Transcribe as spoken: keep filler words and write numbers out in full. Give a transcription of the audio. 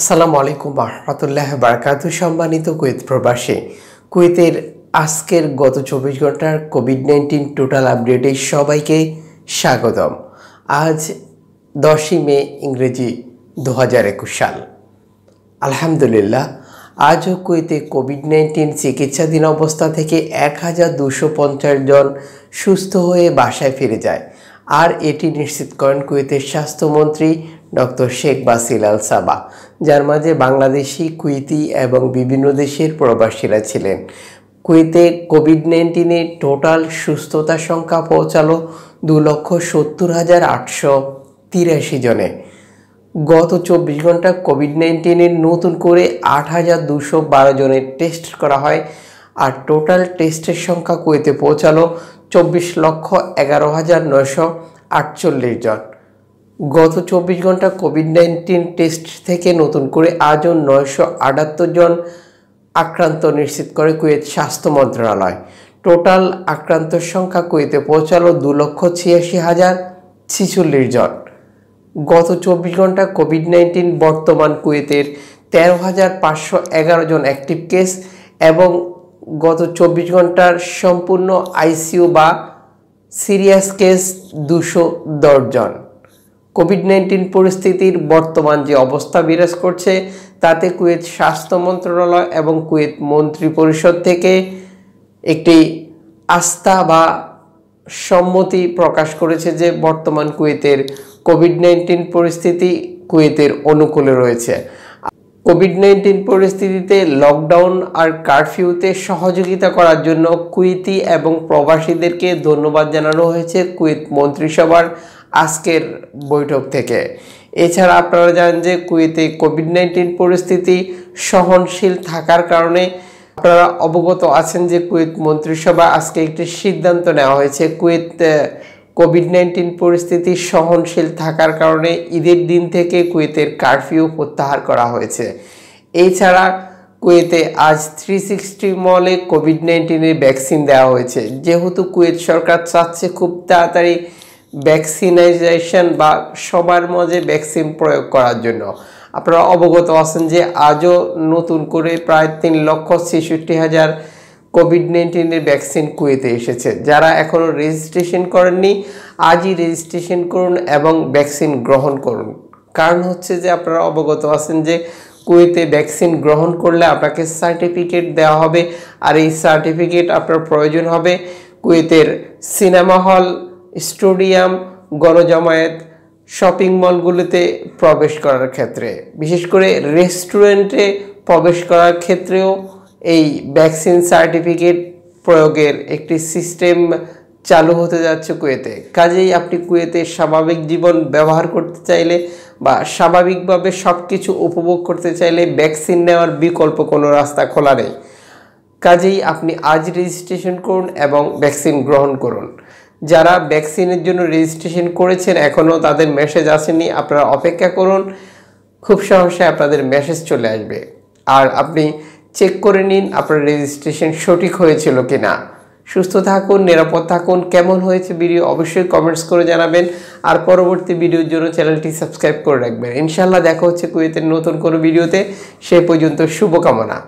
আসসালামু আলাইকুম ওয়া রাহমাতুল্লাহি ওয়া বারাকাতুহু। সম্মানিত কুয়েত প্রবাসী, কুয়েতের আজকের গত চব্বিশ ঘন্টার কোভিড নাইনটিন টোটাল আপডেটে সবাইকে স্বাগতম। আজ দশই মে ইংরেজি দুই হাজার একুশ সাল। আলহামদুলিল্লাহ, আজও কুয়েতে কোভিড নাইনটিন চিকিৎসাধীন অবস্থা থেকে এক হাজার দুইশো পঞ্চাশ জন সুস্থ হয়ে বাসায় ফিরে যায়, আর এটি নিশ্চিত করেন কুয়েতের স্বাস্থ্যমন্ত্রী doctor Sheikh Basil Al Sabah, যার মাঝে বাংলাদেশি, কুয়েতি এবং বিভিন্ন দেশের প্রবাসীরা ছিলেন। কুয়েতে কোভিড নাইনটিনে টোটাল সুস্থতা সংখ্যা পৌঁছালো দু লক্ষ সত্তর হাজার আটশো তিরাশি জনে। গত চব্বিশ ঘন্টা কোভিড নাইনটিনের নতুন করে আট হাজার দুশো বারো জনের টেস্ট করা হয়, আর টোটাল টেস্টের সংখ্যা কুয়েতে পৌঁছালো চব্বিশ লক্ষ এগারো হাজার নয়শো আটচল্লিশ জন। গত চব্বিশ ঘন্টা কোভিড নাইনটিন টেস্ট থেকে নতুন করে আজও নয়শো আটাত্তর জন আক্রান্ত নিশ্চিত করে কুয়েত স্বাস্থ্য মন্ত্রণালয়। টোটাল আক্রান্তর সংখ্যা কুয়েতে পৌঁছালো দু লক্ষ ছিয়াশি হাজার ছিচল্লিশ জন। গত চব্বিশ ঘন্টা কোভিড নাইনটিন বর্তমান কুয়েতের তেরো হাজার পাঁচশো এগারো জন অ্যাক্টিভ কেস এবং গত চব্বিশ ঘন্টার সম্পূর্ণ আইসিইউ বা সিরিয়াস কেস দুশো দশ জন। কোভিড নাইনটিন পরিস্থিতির বর্তমান যে অবস্থা বিরাজ করছে, তাতে কুয়েত স্বাস্থ্য মন্ত্রণালয় এবং কুয়েত মন্ত্রী পরিষদ থেকে একটি আস্থা বা সম্মতি প্রকাশ করেছে যে বর্তমান কুয়েতের কোভিড নাইনটিন পরিস্থিতি কুয়েতের অনুকূলে রয়েছে। কোভিড নাইনটিন পরিস্থিতিতে লকডাউন আর কারফিউতে সহযোগিতা করার জন্য কুয়েতি এবং প্রবাসীদেরকে ধন্যবাদ জানানো হয়েছে কুয়েত মন্ত্রিসভার আজকের বৈঠক থেকে। এছাড়া আপনারা জানেন যে কুয়েতে কোভিড নাইনটিন পরিস্থিতি সহনশীল থাকার কারণে আপনারা অবগত আছেন যে কুয়েত মন্ত্রিসভা আজকে একটি সিদ্ধান্ত নেওয়া হয়েছে। কুয়েত কোভিড নাইনটিন পরিস্থিতি সহনশীল থাকার কারণে ঈদের দিন থেকে কুয়েতের কারফিউ প্রত্যাহার করা হয়েছে। এছাড়া কুয়েতে আজ থ্রি সিক্সটি মলে কোভিড নাইনটিনের ভ্যাকসিন দেওয়া হয়েছে। যেহেতু কুয়েত সরকার চাচ্ছে খুব তাড়াতাড়ি ভ্যাকসিনাইজেশন বা সবার মাঝে ভ্যাকসিন প্রয়োগ করার জন্য, আপনারা অবগত আছেন যে আজও নতুন করে প্রায় তিন লক্ষ ছেষট্টি হাজার কোভিড নাইনটিনের ভ্যাকসিন কুয়েতে এসেছে। যারা এখনও রেজিস্ট্রেশন করেননি, আজই রেজিস্ট্রেশন করুন এবং ভ্যাকসিন গ্রহণ করুন। কারণ হচ্ছে যে আপনারা অবগত আছেন যে কুয়েতে ভ্যাকসিন গ্রহণ করলে আপনাকে সার্টিফিকেট দেওয়া হবে, আর এই সার্টিফিকেট আপনার প্রয়োজন হবে কুয়েতের সিনেমা হল, স্টেডিয়াম, গণজমায়েত, শপিং মলগুলোতে প্রবেশ করার ক্ষেত্রে, বিশেষ করে রেস্টুরেন্টে প্রবেশ করার ক্ষেত্রেও এই ভ্যাকসিন সার্টিফিকেট প্রয়োগের একটি সিস্টেম চালু হতে যাচ্ছে কুয়েতে। কাজেই আপনি কুয়েতে স্বাভাবিক জীবন ব্যবহার করতে চাইলে বা স্বাভাবিকভাবে সব কিছু উপভোগ করতে চাইলে ভ্যাকসিন নেওয়ার বিকল্প কোনো রাস্তা খোলা নেই। কাজেই আপনি আজ রেজিস্ট্রেশন করুন এবং ভ্যাকসিন গ্রহণ করুন। যারা ভ্যাকসিনের জন্য রেজিস্ট্রেশন করেছেন, এখনও তাদের মেসেজ আসেনি, আপনারা অপেক্ষা করুন, খুব সহজে আপনাদের মেসেজ চলে আসবে। আর আপনি চেক করে নিন আপনার রেজিস্ট্রেশন সঠিক হয়েছিল কি না। সুস্থ থাকুন, নিরাপদ থাকুন। কেমন হয়েছে ভিডিও অবশ্যই কমেন্টস করে জানাবেন, আর পরবর্তী ভিডিওর জন্য চ্যানেলটি সাবস্ক্রাইব করে রাখবেন। ইনশাআল্লাহ দেখা হচ্ছে কুয়েতের নতুন কোনো ভিডিওতে। সে পর্যন্ত শুভকামনা।